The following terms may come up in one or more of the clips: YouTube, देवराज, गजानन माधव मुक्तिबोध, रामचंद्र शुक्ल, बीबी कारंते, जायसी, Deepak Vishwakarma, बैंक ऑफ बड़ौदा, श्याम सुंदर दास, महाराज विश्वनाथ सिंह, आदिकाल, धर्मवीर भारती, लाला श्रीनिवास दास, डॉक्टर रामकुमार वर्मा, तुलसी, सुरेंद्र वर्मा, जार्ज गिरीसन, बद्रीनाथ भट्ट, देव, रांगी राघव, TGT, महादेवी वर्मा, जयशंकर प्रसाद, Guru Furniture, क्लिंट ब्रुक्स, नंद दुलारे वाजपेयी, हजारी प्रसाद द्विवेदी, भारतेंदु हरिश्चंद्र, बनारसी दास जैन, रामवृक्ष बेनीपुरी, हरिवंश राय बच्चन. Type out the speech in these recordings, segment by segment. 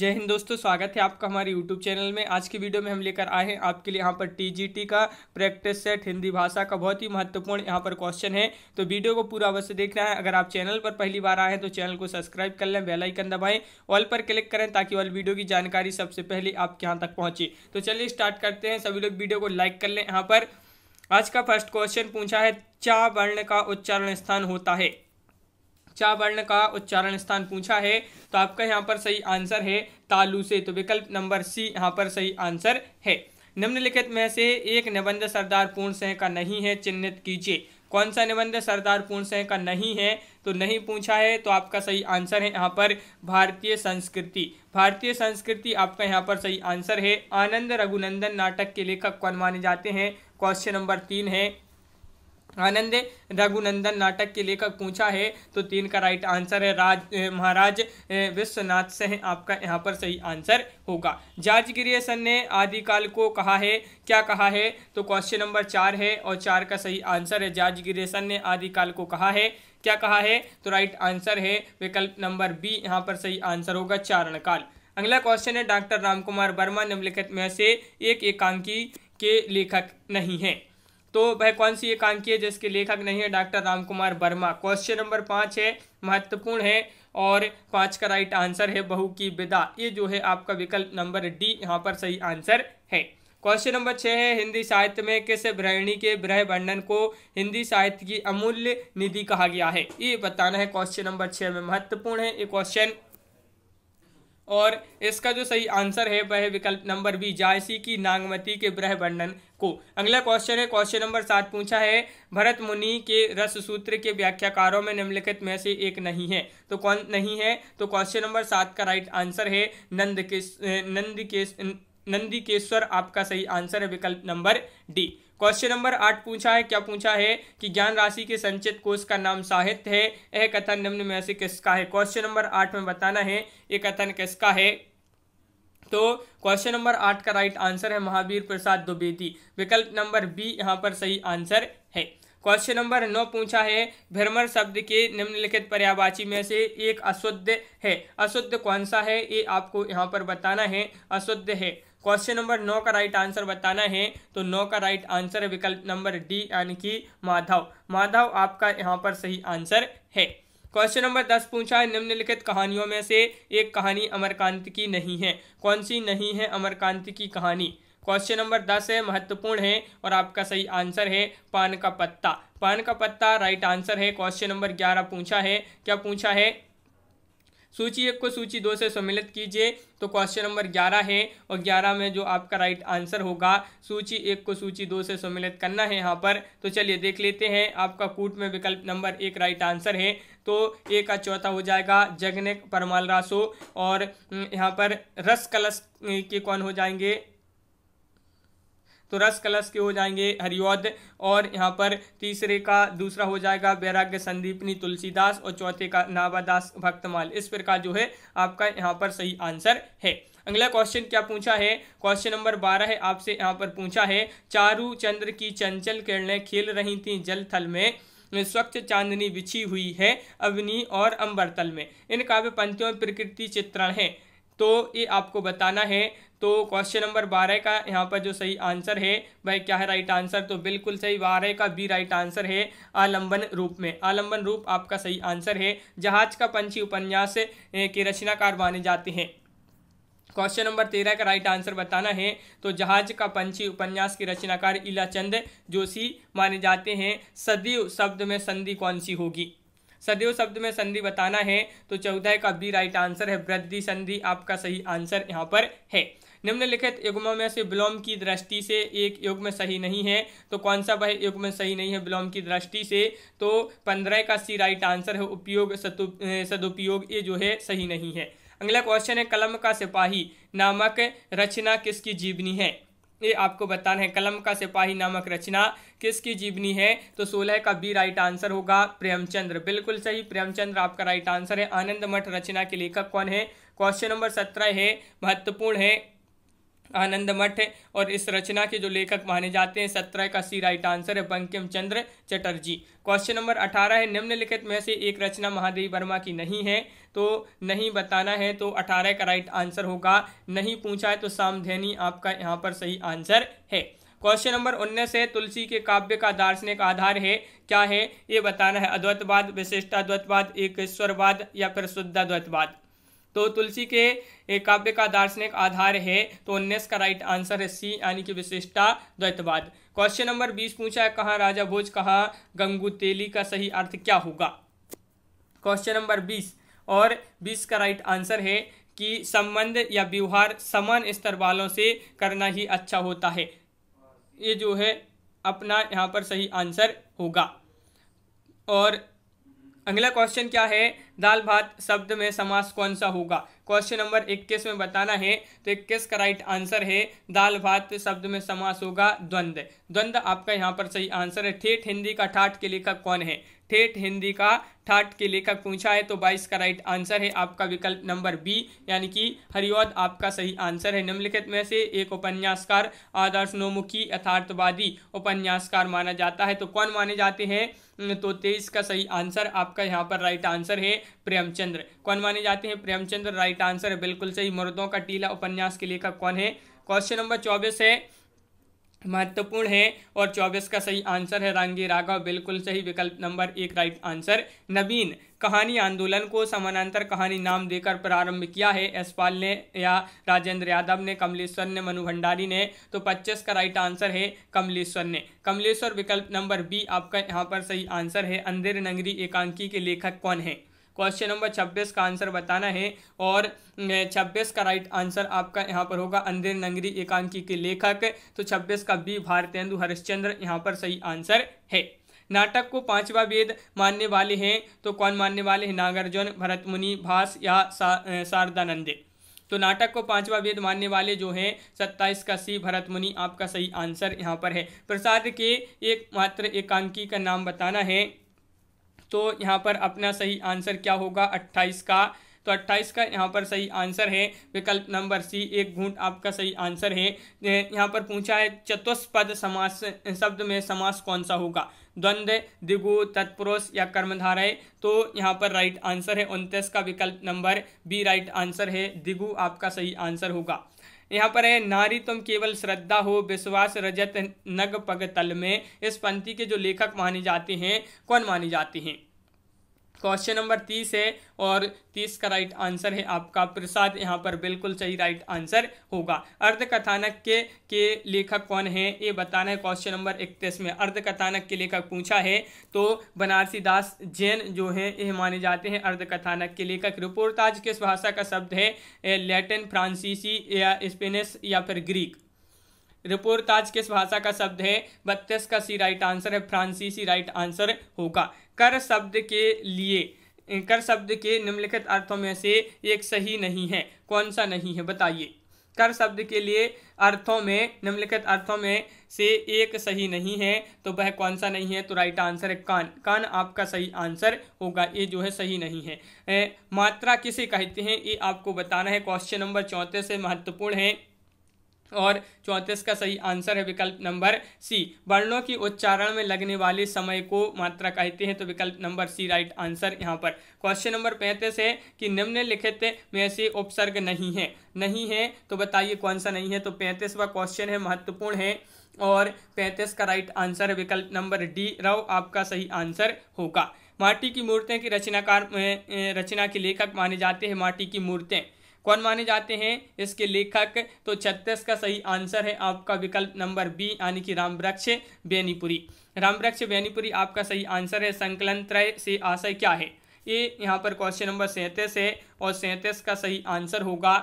जय हिंद दोस्तों, स्वागत है आपका हमारे YouTube चैनल में। आज की वीडियो में हम लेकर आए हैं आपके लिए यहाँ पर TGT का प्रैक्टिस सेट, हिंदी भाषा का बहुत ही महत्वपूर्ण यहाँ पर क्वेश्चन है, तो वीडियो को पूरा अवश्य देखना है। अगर आप चैनल पर पहली बार आए हैं तो चैनल को सब्सक्राइब कर लें, बेल आइकन दबाएं, ऑल पर क्लिक करें ताकि ऑल वीडियो की जानकारी सबसे पहले आपके यहाँ तक पहुँचे। तो चलिए स्टार्ट करते हैं, सभी लोग वीडियो को लाइक कर लें। यहाँ पर आज का फर्स्ट क्वेश्चन पूछा है, चा वर्ण का उच्चारण स्थान होता है, चा वर्ण का उच्चारण स्थान पूछा है, तो आपका यहाँ पर सही आंसर है तालु से, तो विकल्प नंबर सी यहाँ पर सही आंसर है। निम्नलिखित में से एक निबंध सरदार पूर्ण सिंह का नहीं है, चिन्हित कीजिए। कौन सा निबंध सरदार पूर्ण सिंह का नहीं है, तो नहीं पूछा है, तो आपका सही आंसर है यहाँ पर भारतीय संस्कृति, भारतीय संस्कृति आपका यहाँ पर सही आंसर है। आनंद रघुनंदन नाटक के लेखक कौन माने जाते हैं, क्वेश्चन नंबर 3 है। आनंद रघुनंदन नाटक के लेखक पूछा है, तो 3 का राइट आंसर है महाराज विश्वनाथ सिंह आपका यहाँ पर सही आंसर होगा। जार्ज गिरीसन ने आदिकाल को कहा है, क्या कहा है, तो क्वेश्चन नंबर 4 है और 4 का सही आंसर है। जार्ज गिरीसन ने आदिकाल को कहा है, क्या कहा है, तो राइट आंसर है विकल्प नंबर बी यहाँ पर सही आंसर होगा, चारणकाल। अगला क्वेश्चन है, डॉक्टर रामकुमार वर्मा निम्नलिखित में से एक एकांकी के लेखक नहीं है, तो वह कौन सी एकांकी है जिसके लेखक नहीं है डॉक्टर रामकुमार वर्मा, question number 5 है, महत्वपूर्ण है और 5 का राइट आंसर है बहू की विदा। ये जो है आपका विकल्प नंबर डी यहाँ पर सही आंसर है। क्वेश्चन नंबर 6 है, हिंदी साहित्य में किस ब्रह्मणी के ब्रह वर्णन को हिंदी साहित्य की अमूल्य निधि कहा गया है, ये बताना है, क्वेश्चन नंबर 6 में महत्वपूर्ण है ये क्वेश्चन, और इसका जो सही आंसर है वह विकल्प नंबर बी, जायसी की नागमती के ब्रह वर्णन को। अगला क्वेश्चन है, क्वेश्चन नंबर 7 पूछा है, भरत मुनि के रस सूत्र के व्याख्याकारों में निम्नलिखित में से एक नहीं है, तो कौन नहीं है, तो क्वेश्चन नंबर 7 का राइट आंसर है नंदी केश्वर आपका सही आंसर है, विकल्प नंबर डी। क्वेश्चन नंबर 8 पूछा है, क्या पूछा है, कि ज्ञान राशि के संचित कोष का नाम साहित्य है, यह कथन निम्न में से किसका है, क्वेश्चन नंबर 8 में बताना है यह कथन किसका है, तो क्वेश्चन नंबर 8 का राइट आंसर है महावीर प्रसाद द्विवेदी, विकल्प नंबर बी यहाँ पर सही आंसर है। क्वेश्चन नंबर 9 पूछा है, भ्रमर शब्द के निम्नलिखित पर्यायवाची में से एक अशुद्ध है, अशुद्ध कौन सा है, ये आपको यहाँ पर बताना है, अशुद्ध है, क्वेश्चन नंबर 9 का राइट आंसर बताना है, तो 9 का राइट आंसर है विकल्प नंबर डी यानी कि माधव, माधव आपका यहाँ पर सही आंसर है। क्वेश्चन नंबर 10 पूछा है, निम्नलिखित कहानियों में से एक कहानी अमरकांत की नहीं है, कौन सी नहीं है अमरकांत की कहानी, क्वेश्चन नंबर 10 है, महत्वपूर्ण है और आपका सही आंसर है पान का पत्ता, पान का पत्ता राइट आंसर है। क्वेश्चन नंबर 11 पूछा है, क्या पूछा है, सूची 1 को सूची 2 से सम्मिलित कीजिए, तो क्वेश्चन नंबर 11 है और 11 में जो आपका राइट आंसर होगा सूची 1 को सूची 2 से सम्मिलित करना है यहाँ पर, तो चलिए देख लेते हैं, आपका कूट में विकल्प नंबर 1 राइट आंसर है, तो ए का चौथा हो जाएगा जगनिक परमाल रासो, और यहाँ पर रस कलश के कौन हो जाएंगे, तो रस कलश के हो जाएंगे हरिऔध, और यहाँ पर तीसरे का दूसरा हो जाएगा वैराग्य संदीपनी तुलसीदास, और चौथे का नावादास भक्तमाल। इस प्रकार जो है आपका यहाँ पर सही आंसर है। अगला क्वेश्चन क्या पूछा है, क्वेश्चन नंबर 12 है, आपसे यहाँ पर पूछा है, चारू चंद्र की चंचल किरणें खेल रही थी जल थल में, स्वच्छ चांदनी बिछी हुई है अवनी और अंबरतल में, इन काव्य पंक्तियों में प्रकृति चित्रण है, तो ये आपको बताना है, तो क्वेश्चन नंबर 12 का यहाँ पर जो सही आंसर है वह क्या है राइट आंसर, तो बिल्कुल सही 12 का बी राइट आंसर है, आलंबन रूप में, आलंबन रूप आपका सही आंसर है। जहाज का पंछी उपन्यास के रचनाकार माने जाते हैं, क्वेश्चन नंबर 13 का राइट आंसर बताना है, तो जहाज का पंछी उपन्यास के रचनाकार इला चंद जोशी माने जाते हैं। सदैव शब्द में संधि कौन सी होगी, सदैव शब्द में संधि बताना है, तो 14 का बी राइट आंसर है वृद्धि संधि आपका सही आंसर यहाँ पर है। निम्नलिखित युग्मों में से विलोम की दृष्टि से एक युग्म सही नहीं है, तो कौन सा वह युग्म सही नहीं है विलोम की दृष्टि से, तो 15 का सी राइट आंसर है उपयोग सदुपयोग, ये जो है सही नहीं है। अगला क्वेश्चन है, कलम का सिपाही नामक रचना किसकी जीवनी है, ये आपको बताना है, कलम का सिपाही नामक रचना किसकी जीवनी है, तो 16 का बी राइट आंसर होगा प्रेमचंद, बिल्कुल सही प्रेमचंद आपका राइट आंसर है। आनंद मठ रचना के लेखक कौन है, क्वेश्चन नंबर 17 है, महत्वपूर्ण है आनंद मठ है। और इस रचना के जो लेखक माने जाते हैं 17 का सी राइट आंसर है पंकम चंद्र चटर्जी। क्वेश्चन नंबर 18 है, निम्नलिखित में से एक रचना महादेवी वर्मा की नहीं है तो नहीं बताना है, तो 18 का राइट आंसर होगा। नहीं पूछा है तो सामधेनी आपका यहाँ पर सही आंसर है। क्वेश्चन नंबर 19 है, तुलसी के काव्य का दार्शनिक आधार है क्या है ये बताना है। अद्वैतवाद, विशिष्टाद्वैतवाद, एकश्वरवाद या फिर शुद्धाद्वैतवाद। तो तुलसी के काव्य का दार्शनिक आधार है तो 19 का राइट आंसर है सी यानी कि विशिष्टाद्वैतवाद। क्वेश्चन नंबर 20 पूछा है, कहाँ राजा भोज कहाँ गंगू तेली का सही अर्थ क्या होगा। क्वेश्चन नंबर 20 और 20 का राइट आंसर है कि संबंध या व्यवहार समान स्तर वालों से करना ही अच्छा होता है। ये जो है अपना यहाँ पर सही आंसर होगा। और अगला क्वेश्चन क्या है, दाल भात शब्द में समास कौन सा होगा। क्वेश्चन नंबर 21 में बताना है तो 21 का राइट आंसर है दाल भात शब्द में समास होगा द्वंद्व। द्वंद्व आपका यहाँ पर सही आंसर है। ठेठ हिंदी का ठाठ के लेखक कौन है। ठेठ हिंदी का ठाठ के लेखक पूछा है तो 22 का राइट आंसर है आपका विकल्प नंबर बी यानी कि हरिऔध आपका सही आंसर है। निम्नलिखित में से एक उपन्यासकार आदर्शनोमुखी यथार्थवादी उपन्यासकार माना जाता है तो कौन माने जाते हैं, तो 23 का सही आंसर आपका यहाँ पर राइट आंसर है प्रेमचंद्र। कौन माने जाते हैं, प्रेमचंद्र राइट आंसर है बिल्कुल सही। मर्दों का टीला उपन्यास के लेखक कौन है। क्वेश्चन नंबर 24 है, महत्वपूर्ण है और 24 का सही आंसर है रांगी राघव, बिल्कुल सही विकल्प नंबर 1 राइट आंसर। नवीन कहानी आंदोलन को समानांतर कहानी नाम देकर प्रारंभ किया है यशपाल ने या राजेंद्र यादव ने, कमलेश्वर ने, मनु भंडारी ने, तो 25 का राइट आंसर है कमलेश्वर ने। कमलेश्वर विकल्प नंबर बी आपका यहाँ पर सही आंसर है। अंधेर नगरी एकांकी के लेखक कौन है। क्वेश्चन नंबर 26 का आंसर बताना है और 26 का राइट आंसर आपका यहाँ पर होगा अंधेर नगरी एकांकी के लेखक, तो 26 का बी भारतेंदु हरिश्चंद्र यहाँ पर सही आंसर है। नाटक को पांचवा वेद मानने वाले हैं तो कौन मानने वाले हैं, नागार्जुन, भरत मुनि, भास या शारदानंद। तो नाटक को पांचवा वेद मानने वाले जो हैं 27 का सी भरत मुनि आपका सही आंसर यहाँ पर है। प्रसाद के एकमात्र एकांकी का नाम बताना है तो यहाँ पर अपना सही आंसर क्या होगा 28 का, तो 28 का यहाँ पर सही आंसर है विकल्प नंबर सी एक घूंट आपका सही आंसर है। यहाँ पर पूछा है चतुष्पद समास शब्द में समास कौन सा होगा, द्वंद्व, द्विगु, तत्पुरुष या कर्मधारय, तो यहाँ पर राइट आंसर है 29 का विकल्प नंबर बी राइट आंसर है द्विगु आपका सही आंसर होगा। यहाँ पर है नारी तुम केवल श्रद्धा हो विश्वास रजत नग पग तल में, इस पंक्ति के जो लेखक माने जाते हैं कौन माने जाते हैं। क्वेश्चन नंबर 30 है और 30 का राइट आंसर है आपका प्रसाद, यहाँ पर बिल्कुल सही राइट आंसर होगा। अर्धकथानक के लेखक कौन है ये बताना है। क्वेश्चन नंबर 31 में अर्धकथानक के लेखक पूछा है तो बनारसी दास जैन जो हैं ये माने जाते हैं अर्धकथानक के लेखक। रिपोर्टाज किस भाषा का शब्द है, लैटिन, फ्रांसीसी या स्पेनिश या फिर ग्रीक। रिपोर्टाज किस भाषा का शब्द है, 32 का सी राइट आंसर है फ्रांसीसी राइट आंसर होगा। कर शब्द के लिए, कर शब्द के निम्नलिखित अर्थों में से एक सही नहीं है, कौन सा नहीं है बताइए। कर शब्द के लिए अर्थों में निम्नलिखित अर्थों में से एक सही नहीं है तो वह कौन सा नहीं है, तो राइट आंसर है कान। कान आपका सही आंसर होगा, ये जो है सही नहीं है। मात्रा किसे कहते हैं ये आपको बताना है। क्वेश्चन नंबर 34 से महत्वपूर्ण है और 34 का सही आंसर है विकल्प नंबर सी। वर्णों की उच्चारण में लगने वाले समय को मात्रा कहते हैं तो विकल्प नंबर सी राइट आंसर यहाँ पर। क्वेश्चन नंबर 35 है कि निम्नलिखित में से उपसर्ग नहीं है, नहीं है तो बताइए कौन सा नहीं है, तो 35वां क्वेश्चन है, महत्वपूर्ण है और 35 का राइट आंसर है विकल्प नंबर डी राव आपका सही आंसर होगा। माटी की मूर्तें की रचनाकार रचना के लेखक माने जाते हैं। माटी की मूर्तें कौन माने जाते हैं इसके लेखक, तो 36 का सही आंसर है आपका विकल्प नंबर बी यानी कि रामवृक्ष बेनीपुरी। रामवृक्ष बेनीपुरी आपका सही आंसर है। संकलन त्रय से आशय क्या है ये यहाँ पर क्वेश्चन नंबर 37 है और 37 का सही आंसर होगा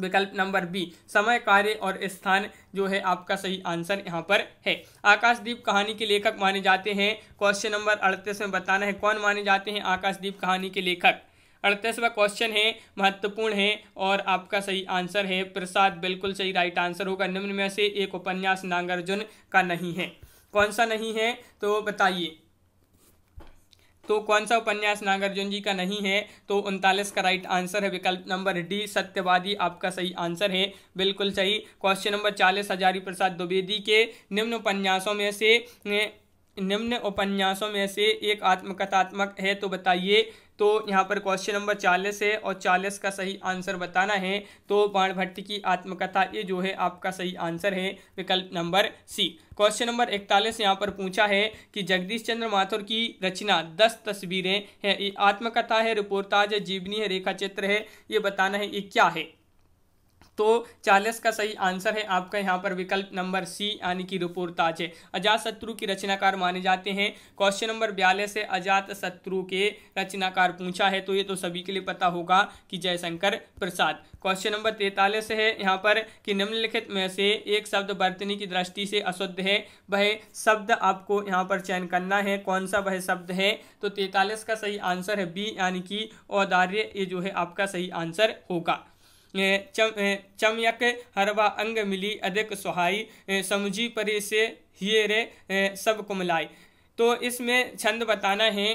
विकल्प नंबर बी। समय, कार्य और स्थान जो है आपका सही आंसर यहाँ पर है। आकाशदीप कहानी के लेखक माने जाते हैं। क्वेश्चन नंबर 38 में बताना है कौन माने जाते हैं आकाशदीप कहानी के लेखक। 38वां क्वेश्चन है, महत्वपूर्ण है और आपका सही आंसर है प्रसाद, बिल्कुल सही राइट आंसर होगा। निम्न में से एक उपन्यास नागार्जुन का नहीं है, कौन सा नहीं है तो बताइए। तो कौन सा उपन्यास नागार्जुन जी का नहीं है? तो 39 का राइट आंसर है विकल्प नंबर डी सत्यवादी आपका सही आंसर है, बिल्कुल सही। क्वेश्चन नंबर 40, हजारी प्रसाद द्विवेदी के निम्न उपन्यासों में से एक आत्मकथात्मक है तो बताइए। तो यहाँ पर क्वेश्चन नंबर 40 है और 40 का सही आंसर बताना है। तो बाणभट्ट की आत्मकथा ये जो है आपका सही आंसर है, विकल्प नंबर सी। क्वेश्चन नंबर 41 यहाँ पर पूछा है कि जगदीश चंद्र माथुर की रचना 10 तस्वीरें हैं, ये आत्मकथा है, रिपोर्टाज है, जीवनी है, रेखा चित्र है, ये बताना है ये क्या है? तो 40 का सही आंसर है आपका यहाँ पर विकल्प नंबर सी यानी कि रिपोर्टाज है। अजातशत्रु की रचनाकार माने जाते हैं। क्वेश्चन नंबर 42 है अजातशत्रु के रचनाकार पूछा है, तो ये तो सभी के लिए पता होगा कि जयशंकर प्रसाद। क्वेश्चन नंबर 43 है यहाँ पर कि निम्नलिखित में से एक शब्द वर्तनी की दृष्टि से अशुद्ध है, वह शब्द आपको यहाँ पर चयन करना है, कौन सा वह शब्द है? तो 43 का सही आंसर है बी यानी कि औदार्य, ये जो है आपका सही आंसर होगा। चमयक हरवा अंग मिली अधिक सुहाई, समझी परे से हियरे सब कुमलाई। तो इसमें छंद बताना है,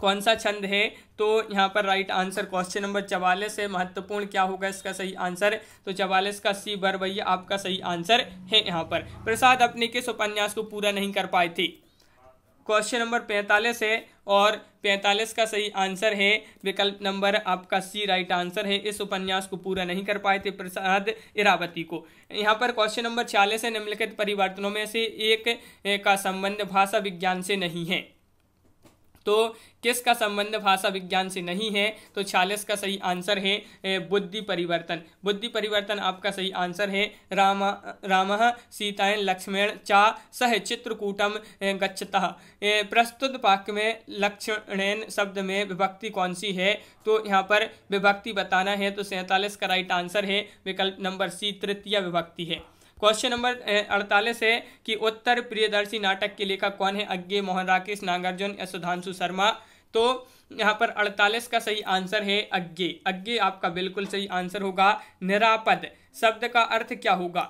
कौन सा छंद है? तो यहाँ पर राइट आंसर क्वेश्चन नंबर 44 है, महत्वपूर्ण क्या होगा इसका सही आंसर? तो 44 का सी बरवैया आपका सही आंसर है। यहाँ पर प्रसाद अपने किस उपन्यास को पूरा नहीं कर पाए थे? क्वेश्चन नंबर 45 है और 45 का सही आंसर है विकल्प नंबर आपका सी राइट आंसर है, इस उपन्यास को पूरा नहीं कर पाए थे प्रसाद इरावती को। यहाँ पर क्वेश्चन नंबर 46 है निम्नलिखित परिवर्तनों में से एक का संबंध भाषा विज्ञान से नहीं है, तो किसका संबंध भाषा विज्ञान से नहीं है? तो 46 का सही आंसर है बुद्धि परिवर्तन, बुद्धि परिवर्तन आपका सही आंसर है। रामः सीतायन लक्ष्मण चा सह चित्रकूटम गच्छतः, प्रस्तुत वाक्य में लक्ष्मणेन शब्द में विभक्ति कौन सी है? तो यहाँ पर विभक्ति बताना है, तो 47 का राइट आंसर है विकल्प नंबर सी तृतीय विभक्ति है। क्वेश्चन नंबर 48 है कि उत्तर प्रियदर्शी नाटक के लेखक कौन है? अज्ञेय, मोहन राकेश, नागार्जुन या सुधांशु शर्मा? तो यहाँ पर 48 का सही आंसर है अज्ञेय, अज्ञेय आपका बिल्कुल सही आंसर होगा। निरापद शब्द का अर्थ क्या होगा?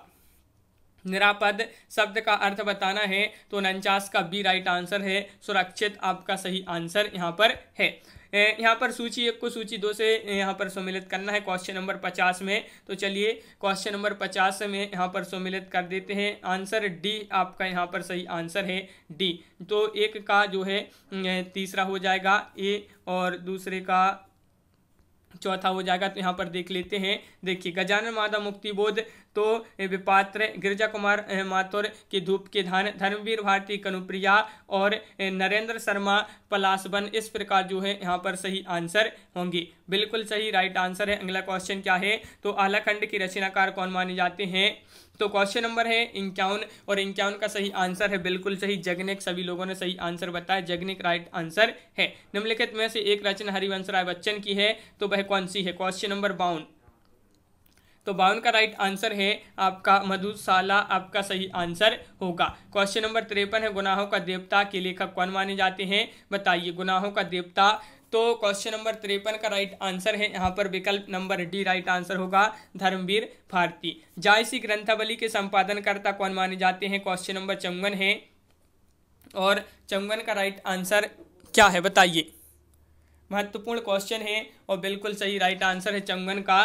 निरापद शब्द का अर्थ बताना है, तो 49 का बी राइट आंसर है, सुरक्षित आपका सही आंसर यहाँ पर है। यहाँ पर सूची 1 को सूची 2 से यहाँ पर सम्मिलित करना है क्वेश्चन नंबर 50 में। तो चलिए क्वेश्चन नंबर 50 में यहाँ पर सम्मिलित कर देते हैं, आंसर डी आपका यहाँ पर सही आंसर है डी। तो एक का जो है तीसरा हो जाएगा ए और दूसरे का चौथा हो जाएगा। तो यहाँ पर देख लेते हैं, देखिए गजानन माधव मुक्तिबोध, तो विपात्र, गिरिजा कुमार माथुर की धूप के धान, धर्मवीर भारती कनुप्रिया और नरेंद्र शर्मा पलासवन, इस प्रकार जो है यहाँ पर सही आंसर होंगे, बिल्कुल सही राइट आंसर है। अगला क्वेश्चन क्या है? तो आलाखंड की रचनाकार कौन माने जाते हैं? तो क्वेश्चन नंबर है 51 और 51 का सही आंसर है बिल्कुल सही जगनिक, सभी लोगों ने सही आंसर बताया, जगनिक राइट आंसर है। निम्नलिखित में से एक रचना हरिवंश राय बच्चन की है, तो वह कौन सी है? क्वेश्चन नंबर 52, तो 52 का राइट आंसर है आपका मधुशाला, आपका सही आंसर होगा। क्वेश्चन नंबर 53 है गुनाहों का देवता के लेखक कौन माने जाते हैं? बताइए गुनाहों का देवता। तो क्वेश्चन नंबर 53 का राइट आंसर है यहाँ पर विकल्प नंबर डी राइट आंसर होगा, धर्मवीर भारती। जायसी ग्रंथावली के संपादनकर्ता कौन माने जाते हैं? क्वेश्चन नंबर 54 है और 54 का राइट आंसर क्या है? बताइए, महत्वपूर्ण क्वेश्चन है और बिल्कुल सही राइट आंसर है 54 का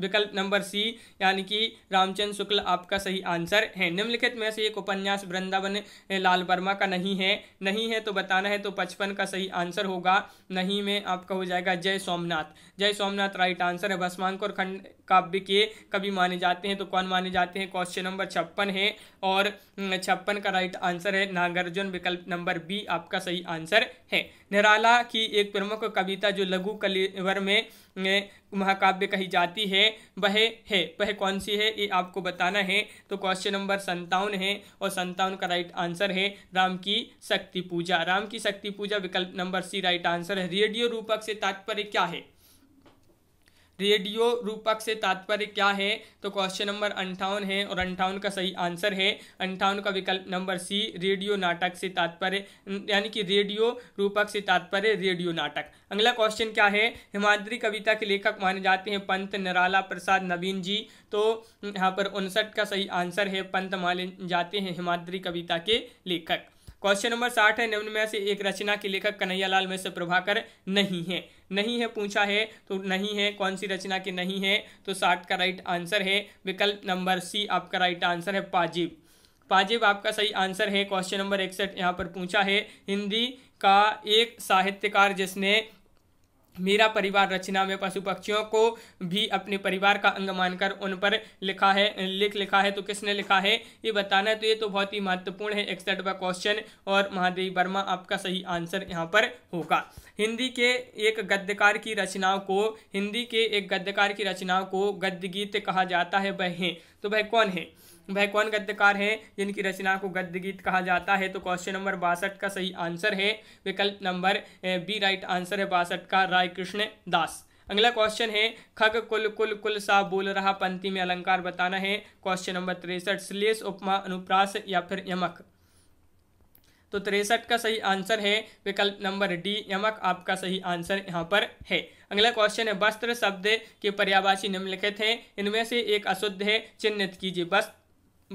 विकल्प नंबर सी यानी कि रामचंद्र शुक्ल आपका सही आंसर है। निम्नलिखित में से एक उपन्यास वृंदावन लाल वर्मा का नहीं है तो बताना है, तो 55 का सही आंसर होगा, नहीं में आपका हो जाएगा जय सोमनाथ, जय सोमनाथ राइट आंसर है। भस्मांकुर खंड काव्य के कवि माने जाते हैं, तो कौन माने जाते हैं? क्वेश्चन नंबर 56 है और 56 का राइट आंसर है नागार्जुन, विकल्प नंबर बी आपका सही आंसर है। निराला की एक प्रमुख कविता जो लघु कलिवर में महाकाव्य कही जाती है, वह कौन सी है? ये आपको बताना है, तो क्वेश्चन नंबर 57 है और 57 का राइट आंसर है राम की शक्ति पूजा, राम की शक्ति पूजा विकल्प नंबर सी राइट आंसर है। रेडियो रूपक से तात्पर्य क्या है? रेडियो रूपक से तात्पर्य क्या है? तो क्वेश्चन नंबर 58 है और 58 का सही आंसर है, 58 का विकल्प नंबर सी रेडियो नाटक से तात्पर्य, यानी कि रेडियो रूपक से तात्पर्य रेडियो नाटक। अगला क्वेश्चन क्या है? हिमाद्री कविता के लेखक माने जाते हैं पंत, निराला, प्रसाद, नवीन जी। तो यहाँ पर 59 का सही आंसर है पंत माने जाते हैं हिमाद्री कविता के लेखक। क्वेश्चन नंबर 60 है, निम्न में से एक रचना के लेखक कन्हैयालाल मिश्र प्रभाकर नहीं है। नहीं है पूछा है तो नहीं है, कौन सी रचना के नहीं है, तो 60 का राइट आंसर है विकल्प नंबर सी आपका राइट आंसर है पाजीब। पाजीब आपका सही आंसर है। क्वेश्चन नंबर 61 यहाँ पर पूछा है, हिंदी का एक साहित्यकार जिसने मेरा परिवार रचना में पशु पक्षियों को भी अपने परिवार का अंग मानकर उन पर लिखा है तो किसने लिखा है ये बताना है, तो ये तो बहुत ही महत्वपूर्ण है 61वां क्वेश्चन और महादेवी वर्मा आपका सही आंसर यहाँ पर होगा। हिंदी के एक गद्यकार की रचनाओं को गद्य गीत कहा जाता है, वह हैं तो वह कौन है, वह कौन गद्यकार है जिनकी रचना को गद्य गीत कहा जाता है, तो क्वेश्चन नंबर 62 का सही आंसर है विकल्प नंबर बी राइट आंसर है 62 का राय कृष्ण दास। अगला क्वेश्चन है, खग कुल कुल कुल सा बोल रहा पंक्ति में अलंकार बताना है, क्वेश्चन नंबर 63 श्लेष उपमा अनुप्रास या फिर यमक, तो 63 का सही आंसर है विकल्प नंबर डी यमक आपका सही आंसर यहाँ पर है। अगला क्वेश्चन है, वस्त्र शब्द के पर्यायवाची निम्नलिखित हैं, इनमें से एक अशुद्ध है चिन्हित कीजिए।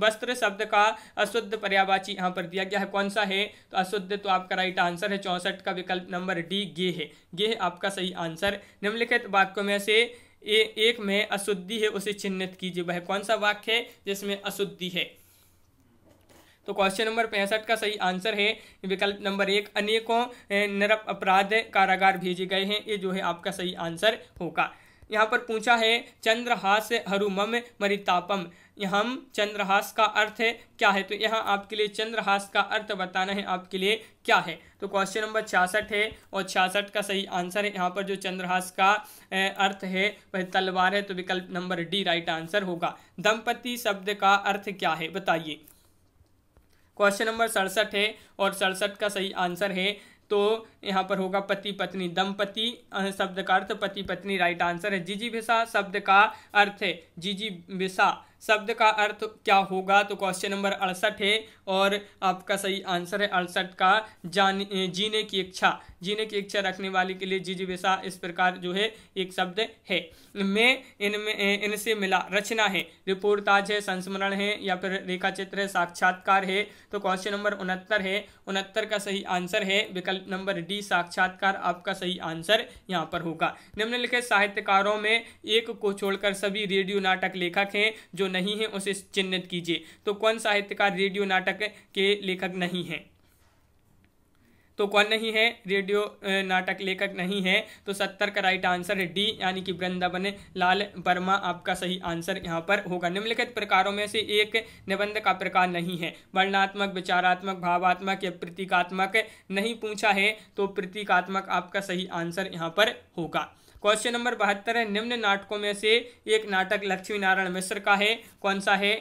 वस्त्र शब्द का अशुद्ध पर्यायवाची यहाँ पर दिया गया है, कौन सा है, तो अशुद्ध तो आपका राइट आंसर है 64 का विकल्प नंबर डी गेह है, गेह आपका सही आंसर। निम्नलिखित वाक्यों में से एक में अशुद्धि है उसे चिन्हित कीजिए, वह कौन सा वाक्य है जिसमें अशुद्धि है, तो क्वेश्चन नंबर 65 का सही आंसर है विकल्प नंबर एक अनेकों निरप अपराध कारागार भेजे गए हैं, ये जो है आपका सही आंसर होगा। यहाँ पर पूछा है, चंद्रहास हरुमम मरितापम, यहाँ चंद्रहास का अर्थ है क्या है, तो यहाँ आपके लिए चंद्रहास का अर्थ बताना है आपके लिए क्या है, तो क्वेश्चन नंबर 66 है और 66 का सही आंसर है यहाँ पर जो चंद्रहास का अर्थ है वह तलवार है, तो विकल्प नंबर डी राइट आंसर होगा। दंपति शब्द का अर्थ क्या है बताइए, क्वेश्चन नंबर 67 है और 67 का सही आंसर है, तो यहाँ पर होगा पति पत्नी। दंपति शब्द का अर्थ पति पत्नी राइट आंसर है। जिजीविषा शब्द का अर्थ है, जिजीविषा शब्द का अर्थ क्या होगा, तो क्वेश्चन नंबर 68 है और आपका सही आंसर है 68 का जीने की इच्छा, जीने की इच्छा रखने वाले के लिए जिजीविषा इस प्रकार जो है एक शब्द है। में इनसे मिला रचना है, रिपोर्टाज है, संस्मरण है या फिर रेखाचित्र है, साक्षात्कार है, तो क्वेश्चन नंबर 69 है, 69 का सही आंसर है विकल्प नंबर डी साक्षात्कार आपका सही आंसर यहाँ पर होगा। निम्नलिखित साहित्यकारों में एक को छोड़कर सभी रेडियो नाटक लेखक हैं, जो नहीं है उसे चिन्हित कीजिए, तो कौन साहित्यकार रेडियो नाटक के लेखक नहीं है, तो कौन नहीं है रेडियो नाटक लेखक नहीं है, तो 70 का राइट आंसर है डी यानी कि वृंदावन लाल वर्मा आपका सही आंसर यहाँ पर होगा। निम्नलिखित प्रकारों में से एक निबंध का प्रकार नहीं है, वर्णनात्मक, विचारात्मक, भावात्मक या प्रतीकात्मक नहीं पूछा है, तो प्रतीकात्मक आपका सही आंसर यहाँ पर होगा। क्वेश्चन नंबर 72 है, निम्न नाटकों में से एक नाटक लक्ष्मी नारायण मिश्र का है, कौन सा है,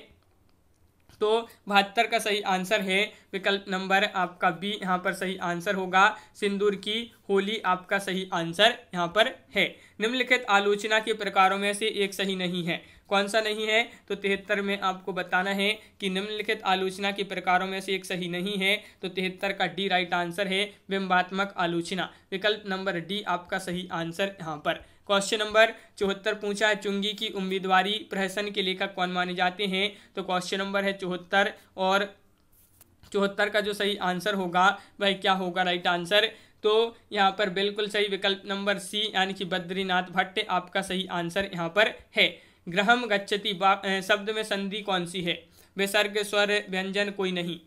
तो 72 का सही आंसर है विकल्प नंबर आपका बी यहाँ पर सही आंसर होगा, सिंदूर की होली आपका सही आंसर यहाँ पर है। निम्नलिखित आलोचना के प्रकारों में से एक सही नहीं है, कौन सा नहीं है, तो 73 में आपको बताना है कि निम्नलिखित आलोचना के प्रकारों में से एक सही नहीं है, तो 73 का डी राइट आंसर है बिंबात्मक आलोचना, विकल्प नंबर डी आपका सही आंसर यहाँ पर। क्वेश्चन नंबर 74 पूछा है, चुंगी की उम्मीदवारी प्रहसन के लेखक कौन माने जाते हैं, तो क्वेश्चन नंबर है 74 और 74 का जो सही आंसर होगा वह क्या होगा राइट आंसर, तो यहाँ पर बिल्कुल सही विकल्प नंबर सी यानी कि बद्रीनाथ भट्ट आपका सही आंसर यहाँ पर है। गृहम गच्छति शब्द में संधि कौन सी है, विसर्ग स्वर व्यंजन कोई नहीं,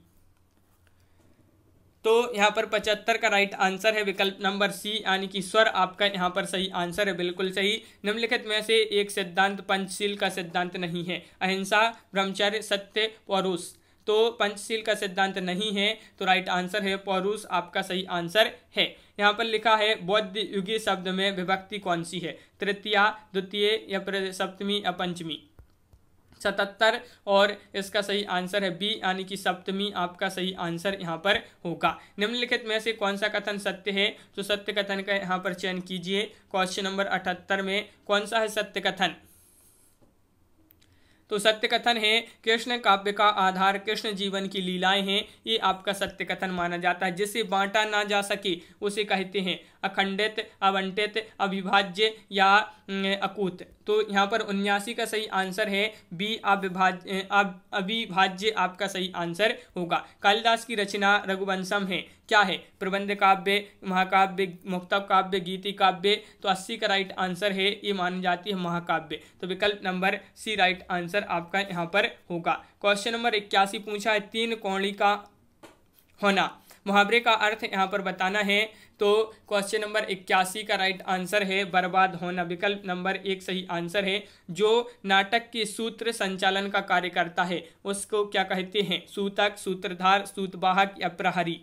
तो यहाँ पर 75 का राइट आंसर है विकल्प नंबर सी यानी कि स्वर आपका यहाँ पर सही आंसर है, बिल्कुल सही। निम्नलिखित में से एक सिद्धांत पंचशील का सिद्धांत नहीं है, अहिंसा, ब्रह्मचर्य, सत्य, पौरुष, तो पंचशील का सिद्धांत नहीं है, तो राइट आंसर है पौरुष आपका सही आंसर है। यहाँ पर लिखा है, बौद्ध युगी शब्द में विभक्ति कौन सी है, तृतीया, द्वितीय या सप्तमी या पंचमी, 77 और इसका सही आंसर है बी यानी कि सप्तमी आपका सही आंसर यहाँ पर होगा। निम्नलिखित में से कौन सा कथन सत्य है, तो सत्य कथन का यहाँ पर चयन कीजिए, क्वेश्चन नंबर 78 में कौन सा है सत्य कथन, तो सत्य कथन है कृष्ण काव्य का आधार कृष्ण जीवन की लीलाएं हैं, ये आपका सत्य कथन माना जाता है। जिसे बांटा ना जा सके उसे कहते हैं अखंडित, आवंटित, अविभाज्य या अकूत। तो यहाँ पर 79 का सही आंसर है बी, अविभाज्य आपका सही आंसर होगा। कालिदास की रचना रघुवंशम है, क्या है? प्रबंध काव्य, महाकाव्य, मुक्तकाव्य, गीति काव्य। तो 80 का राइट आंसर है, ये मानी जाती है महाकाव्य। तो विकल्प नंबर सी राइट आंसर आपका यहाँ पर होगा। क्वेश्चन नंबर 81 पूछा है तीन कौड़ी का होना, मुहावरे का अर्थ यहाँ पर बताना है। तो क्वेश्चन नंबर 81 का राइट आंसर है बर्बाद होना, विकल्प नंबर 1 सही आंसर है। जो नाटक के सूत्र संचालन का कार्य करता है उसको क्या कहते हैं? सूतक, सूत्रधार, सूतवाहक या प्रहरी।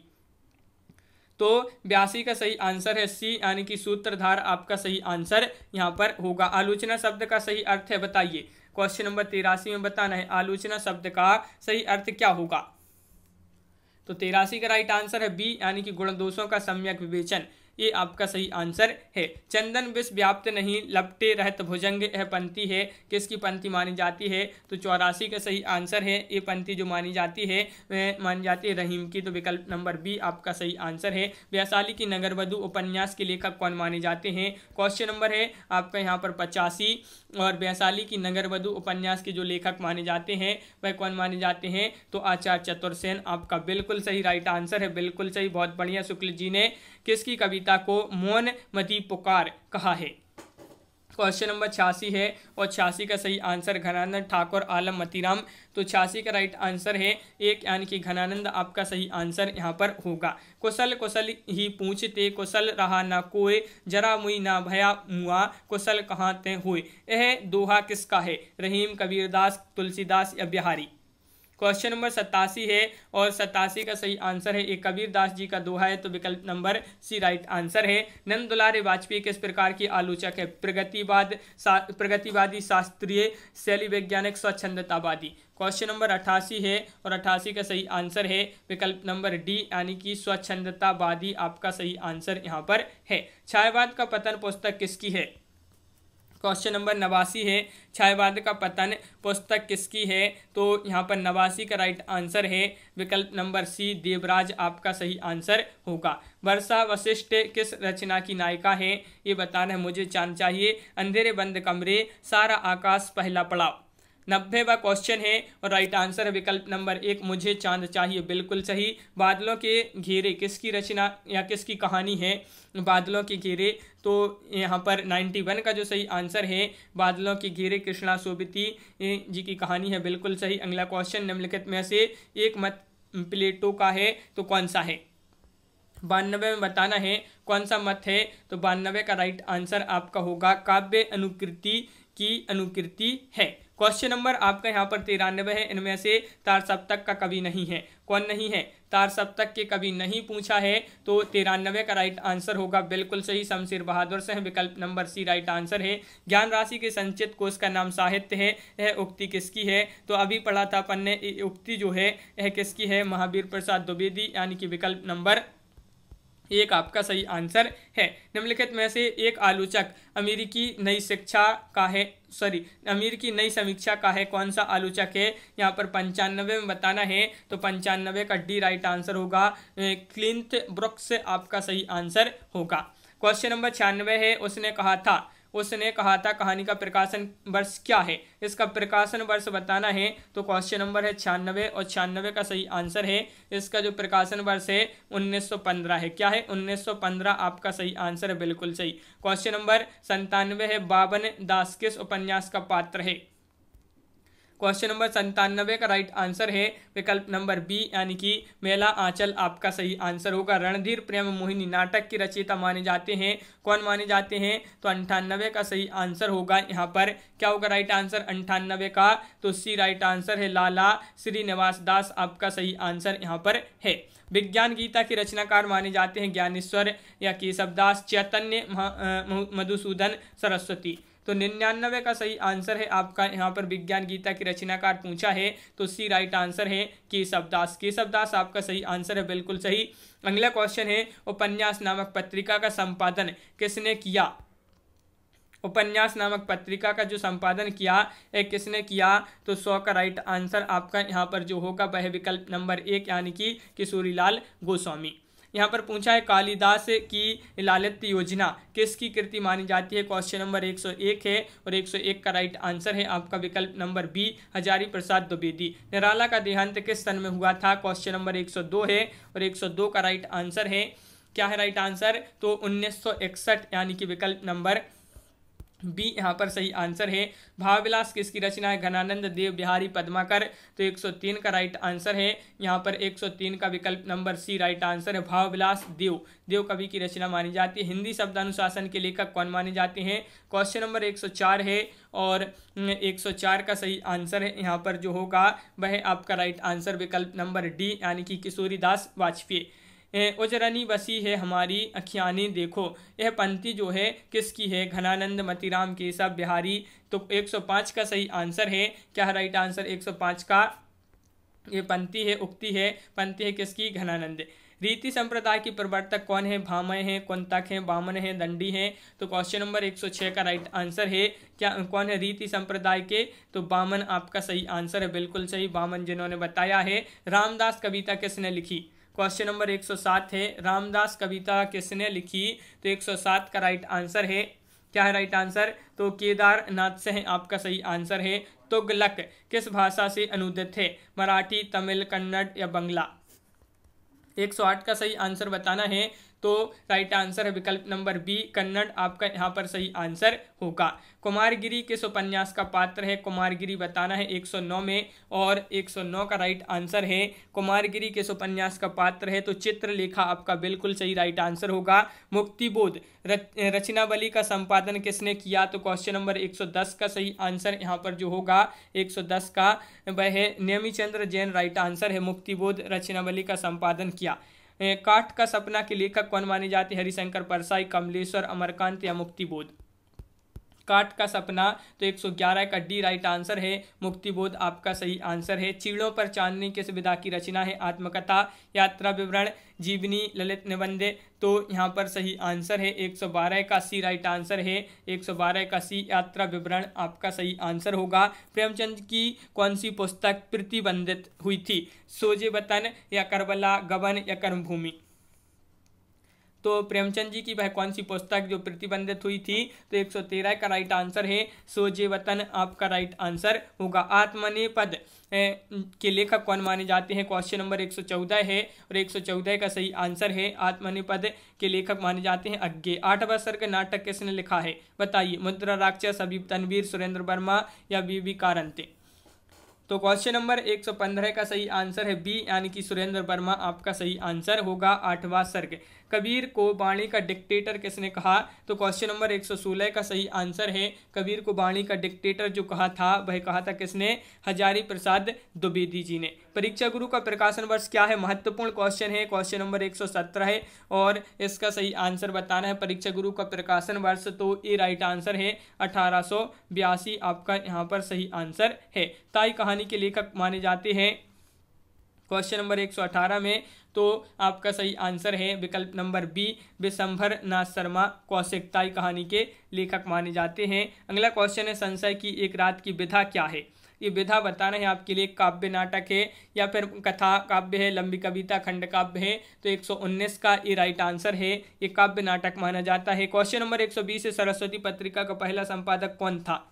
तो 82 का सही आंसर है सी, यानी कि सूत्रधार आपका सही आंसर यहाँ पर होगा। आलोचना शब्द का सही अर्थ है बताइए, क्वेश्चन नंबर 83 में बताना है आलोचना शब्द का सही अर्थ क्या होगा। तो 83 का राइट आंसर है बी, यानी कि गुण दोषों का सम्यक विवेचन, ये आपका सही आंसर है। चंदन विश्व व्याप्त नहीं लपटे रहत भुजंग, यह पंक्ति है, किसकी पंक्ति मानी जाती है? तो 84 का सही आंसर है, ये पंक्ति जो मानी जाती है वह मानी जाती है रहीम की। तो विकल्प नंबर बी आपका सही आंसर है। वैशाली की नगरवधु उपन्यास के लेखक कौन माने जाते हैं? क्वेश्चन नंबर है आपका यहाँ पर 85, और वैशाली की नगरवधु उपन्यास के जो लेखक माने जाते हैं वह कौन माने जाते हैं? तो आचार्य चतुरसेन आपका बिल्कुल सही राइट आंसर है, बिल्कुल सही, बहुत बढ़िया। शुक्ल जी ने किसकी कविता को मौन मती पुकार कहा है? क्वेश्चन नंबर 86 है, और 86 का सही आंसर घनानंद, ठाकुर, आलम, मतीराम। तो 86 का राइट आंसर है एक, यानी कि घनानंद आपका सही आंसर यहाँ पर होगा। कुशल कुशल ही पूछते, कुशल रहा ना कोई, जरा मुई ना भया मुआ, कुशल कहाँ तय हुए। यह दोहा किसका है? रहीम, कबीरदास, तुलसीदास या बिहारी। क्वेश्चन नंबर 87 है, और 87 का सही आंसर है एक, कबीरदास जी का दोहा है। तो विकल्प नंबर सी राइट आंसर है। नंद दुलारे वाजपेयी किस प्रकार की आलोचक है? प्रगतिवादी, शास्त्रीय शैली, वैज्ञानिक, स्वच्छंदतावादी। क्वेश्चन नंबर 88 है, और 88 का सही आंसर है विकल्प नंबर डी, यानी कि स्वच्छंदतावादी आपका सही आंसर यहाँ पर है। छायावाद का पतन पुस्तक किसकी है? क्वेश्चन नंबर 89 है, छायावाद का पतन पुस्तक किसकी है? तो यहाँ पर 89 का राइट आंसर है विकल्प नंबर सी, देवराज आपका सही आंसर होगा। वर्षा वशिष्ठ किस रचना की नायिका है? ये बताना है मुझे, चांद चाहिए, अंधेरे बंद कमरे, सारा आकाश पहला पड़ाव। 90वां क्वेश्चन है, और राइट आंसर है विकल्प नंबर 1, मुझे चांद चाहिए, बिल्कुल सही। बादलों के घेरे किसकी रचना या किसकी कहानी है? बादलों के घेरे। तो यहाँ पर 91 का जो सही आंसर है बादलों के घेरे कृष्णा सोबती जी की कहानी है, बिल्कुल सही। अगला क्वेश्चन, निम्नलिखित में से एक मत प्लेटो का है तो कौन सा है? 92 में बताना है कौन सा मत है। तो 92 का राइट आंसर आपका होगा काव्य अनुकृति की अनुकृति है। क्वेश्चन नंबर आपका यहाँ पर 93 है, इनमें से तार सप्तक का कवि नहीं है, कौन नहीं है? तार सप्तक के कवि नहीं पूछा है। तो 93 का राइट आंसर होगा बिल्कुल सही, शमशीर बहादुर से है, विकल्प नंबर सी राइट आंसर है। ज्ञान राशि के संचित कोष का नाम साहित्य है, यह उक्ति किसकी है? तो अभी पढ़ा था अपन ने, उक्ति जो है यह किसकी है? महावीर प्रसाद द्विवेदी, यानी कि विकल्प नंबर 1 आपका सही आंसर है। निम्नलिखित में से एक आलोचक अमेरिकी नई शिक्षा का है, अमेरिकी नई समीक्षा का है, कौन सा आलोचक है? यहाँ पर 95 में बताना है। तो 95 का डी राइट आंसर होगा क्लिंट ब्रुक्स आपका सही आंसर होगा। क्वेश्चन नंबर 96 है, उसने कहा था कहानी का प्रकाशन वर्ष क्या है? इसका प्रकाशन वर्ष बताना है। तो क्वेश्चन नंबर है 96, और 96 का सही आंसर है इसका जो प्रकाशन वर्ष है 1915 है, क्या है? 1915 आपका सही आंसर है, बिल्कुल सही। क्वेश्चन नंबर 97 है, बामन दास किस उपन्यास का पात्र है? क्वेश्चन नंबर 97 का राइट आंसर है विकल्प नंबर बी, यानी कि मेला आंचल आपका सही आंसर होगा। रणधीर प्रेम मोहिनी नाटक की रचयिता माने जाते हैं, कौन माने जाते हैं? तो 98 का सही आंसर होगा यहाँ पर, क्या होगा राइट आंसर 98 का? तो सी राइट आंसर है लाला श्रीनिवास दास आपका सही आंसर यहाँ पर है। विज्ञान गीता के रचनाकार माने जाते हैं ज्ञानेश्वर या केशवदास, चैतन्य, मधुसूदन, सरस्वती। तो 99 का सही आंसर है आपका यहाँ पर, विज्ञान गीता की रचनाकार पूछा है। तो सी राइट आंसर है केशवदास, केशवदास आपका सही आंसर है, बिल्कुल सही। अगला क्वेश्चन है, उपन्यास नामक पत्रिका का संपादन किसने किया? उपन्यास नामक पत्रिका का जो संपादन किया किसने किया? तो 100 का राइट आंसर आपका यहाँ पर जो होगा वह विकल्प नंबर 1, यानी कि किशोरीलाल गोस्वामी। यहाँ पर पूछा है कालिदास की लालित्य योजना किसकी कृति मानी जाती है। क्वेश्चन नंबर 101 है और 101 का राइट आंसर है आपका विकल्प नंबर बी हजारी प्रसाद द्विवेदी। निराला का देहांत किस सन में हुआ था। क्वेश्चन नंबर 102 है और 102 का राइट आंसर है, क्या है राइट आंसर, तो 1961 यानी कि विकल्प नंबर बी यहाँ पर सही आंसर है। भावविलास किसकी रचना है। घनानंद, देव, बिहारी, पद्माकर, तो 103 का राइट आंसर है यहाँ पर, 103 का विकल्प नंबर सी राइट आंसर है। भावविलास देव कवि की रचना मानी जाती है। हिंदी शब्द अनुशासन के लेखक कौन माने जाते हैं। क्वेश्चन नंबर 104 है और 104 का सही आंसर है यहाँ पर जो होगा वह आपका राइट आंसर विकल्प नंबर डी यानी कि किशोरी दास वाजपेयी। उजरनी बसी है हमारी अखियानी देखो, यह पंक्ति जो है किसकी है। घनानंद, मतीराम, केशव, बिहारी, तो 105 का सही आंसर है, क्या है राइट आंसर 105 का, ये पंक्ति है, उक्ति है, पंक्ति है किसकी, घनानंद। रीति संप्रदाय की प्रवर्तक कौन है। भामय हैं, कुंतक हैं, बामन हैं, दंडी हैं, तो क्वेश्चन नंबर 106 का राइट आंसर है, क्या कौन है रीति संप्रदाय के, तो बामन आपका सही आंसर है, बिल्कुल सही बामन जिन्होंने बताया है। रामदास कविता किसने लिखी। क्वेश्चन नंबर 107 है, रामदास कविता किसने लिखी, तो 107 का राइट आंसर है, क्या है राइट आंसर, तो केदारनाथ से है आपका सही आंसर है। तुगलक किस भाषा से अनुदित है। मराठी, तमिल, कन्नड़ या बंगला, 108 का सही आंसर बताना है, तो राइट आंसर है विकल्प नंबर बी कन्नड़ आपका यहाँ पर सही आंसर होगा। कुमारगिरी किस उपन्यास का पात्र है। कुमारगिरी बताना है 109 में, और 109 का राइट आंसर है कुमारगिरी किस उपन्यास का पात्र है, तो चित्रलेखा आपका बिल्कुल सही राइट आंसर होगा। मुक्तिबोध रचनावली का संपादन किसने किया, तो क्वेश्चन नंबर 110 का सही आंसर यहाँ पर जो होगा 110 का वह है नेमीचंद्र जैन राइट आंसर है, मुक्तिबोध रचनावली का संपादन किया। काठ का सपना के लेखक कौन माने जाते हैं। हरिशंकर परसाई, कमलेश्वर, अमरकांत या मुक्तिबोध। काठ का सपना तो 111 का डी राइट आंसर है, मुक्तिबोध आपका सही आंसर है। चीड़ों पर चांदनी किस विधा की रचना है। आत्मकथा, यात्रा विवरण, जीवनी, ललित निबंध, तो यहाँ पर सही आंसर है 112 का सी राइट आंसर है, 112 का सी यात्रा विवरण आपका सही आंसर होगा। प्रेमचंद की कौन सी पुस्तक प्रतिबंधित हुई थी। सोजे वतन या करबला, गबन या कर्मभूमि, तो प्रेमचंद जी की वह कौन सी पुस्तक जो प्रतिबंधित हुई थी, तो 113 का राइट आंसर है सोजे वतन आपका राइट आंसर होगा। आत्मनेपद के लेखक कौन माने जाते हैं। क्वेश्चन नंबर 114 है और 114 का सही आंसर है, आत्मनेपद के लेखक माने जाते हैं अज्ञेय। 8वां सर्ग नाटक किसने लिखा है बताइए। मुद्रा राक्षस, हबीब तनवीर, सुरेंद्र वर्मा या बीबी कारंते, तो क्वेश्चन नंबर 115 का सही आंसर है बी यानी कि सुरेंद्र वर्मा आपका सही आंसर होगा। 8वां सर्ग। कबीर को वाणी का डिक्टेटर किसने कहा, तो क्वेश्चन नंबर 116 का सही आंसर है, कबीर को वाणी का डिक्टेटर जो कहा था वह कहा था किसने, हजारी प्रसाद द्विवेदी जी ने। परीक्षा गुरु का प्रकाशन वर्ष क्या है, महत्वपूर्ण क्वेश्चन है, क्वेश्चन नंबर 117 है और इसका सही आंसर बताना है। परीक्षा गुरु का प्रकाशन वर्ष, तो ए राइट आंसर है 1882 आपका यहाँ पर सही आंसर है। ताई कहानी के लेखक माने जाते हैं क्वेश्चन नंबर 118 में, तो आपका सही आंसर है विकल्प नंबर बी विशंभर नाथ शर्मा कौशिक ताई कहानी के लेखक माने जाते हैं। अगला क्वेश्चन है संशय की एक रात की विधा क्या है। ये विधा बताना है आपके लिए, काव्य नाटक है या फिर कथा काव्य है, लंबी कविता, खंड काव्य है, तो 119 का ये राइट आंसर है, ये काव्य नाटक माना जाता है। क्वेश्चन नंबर 120 है सरस्वती पत्रिका का पहला संपादक कौन था,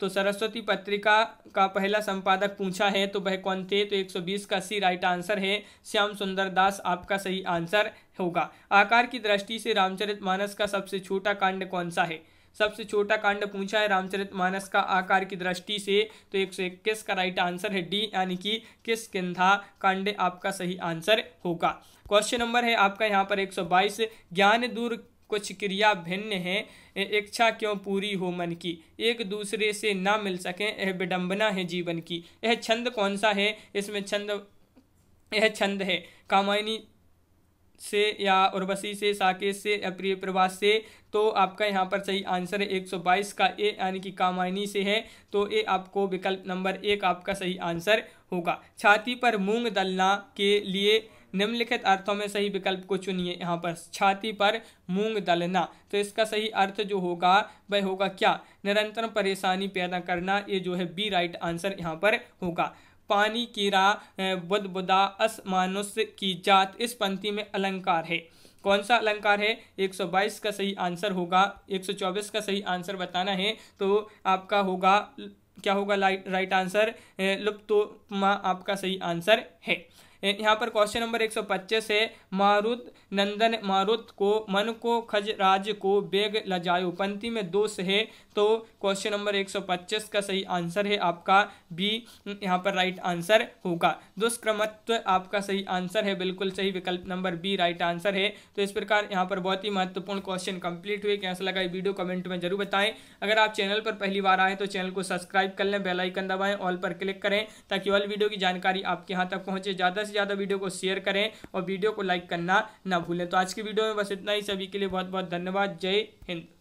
तो सरस्वती पत्रिका का पहला संपादक पूछा है तो वह कौन थे, तो 120 का सी राइट आंसर है, श्याम सुंदर दास आपका सही आंसर होगा। आकार की दृष्टि से रामचरितमानस का सबसे छोटा कांड कौन सा है। सबसे छोटा कांड पूछा है रामचरितमानस का आकार की दृष्टि से, तो 121 का राइट आंसर है डी यानी कि किष्किंधा कांड आपका सही आंसर होगा। क्वेश्चन नंबर है आपका यहाँ पर 122, ज्ञान दूर कुछ क्रिया भिन्न है, इच्छा क्यों पूरी हो मन की, एक दूसरे से ना मिल सकें यह विडंबना है जीवन की, यह छंद कौन सा है। इसमें छंद, यह छंद है कामायनी से या उर्वशी से, साकेत से या प्रिय प्रवास से, तो आपका यहाँ पर सही आंसर है 122 का ए यानी कि कामायनी से है, तो ए आपको विकल्प नंबर 1 आपका सही आंसर होगा। छाती पर मूंग दलना के लिए निम्नलिखित अर्थों में सही विकल्प को चुनिए। यहाँ पर छाती पर मूंग दलना, तो इसका सही अर्थ जो होगा वह होगा क्या, निरंतर परेशानी पैदा करना, ये जो है बी राइट आंसर यहाँ पर होगा। पानी कीरा बदबुदा अस मनुष्य की जात, इस पंक्ति में अलंकार है। कौन सा अलंकार है? 122 का सही आंसर होगा। 124 का सही आंसर बताना है तो आपका होगा, क्या होगा राइट आंसर? लुप्तोपमा आपका सही आंसर है। यहाँ पर क्वेश्चन नंबर 125 है, मारुत नंदन मारुत को, मन को, खजराज को बेग लजायो, पंक्ति में दोष है तो क्वेश्चन नंबर 125 का सही आंसर है आपका बी, यहाँ पर राइट आंसर होगा। दुष्कर्मत्व आपका सही आंसर है, बिल्कुल सही विकल्प नंबर बी राइट आंसर है। तो इस प्रकार यहाँ पर बहुत ही महत्वपूर्ण क्वेश्चन कंप्लीट हुए। कैसा लगा ये वीडियो कमेंट में जरूर बताएं। अगर आप चैनल पर पहली बार आएँ तो चैनल को सब्सक्राइब कर लें, बेल आइकन दबाएँ, ऑल पर क्लिक करें ताकि ऑल वीडियो की जानकारी आपके यहाँ तक पहुँचे। ज़्यादा ज़्यादा वीडियो को शेयर करें और वीडियो को लाइक करना ना भूलें। तो आज की वीडियो में बस इतना ही। सभी के लिए बहुत बहुत धन्यवाद। जय हिंद।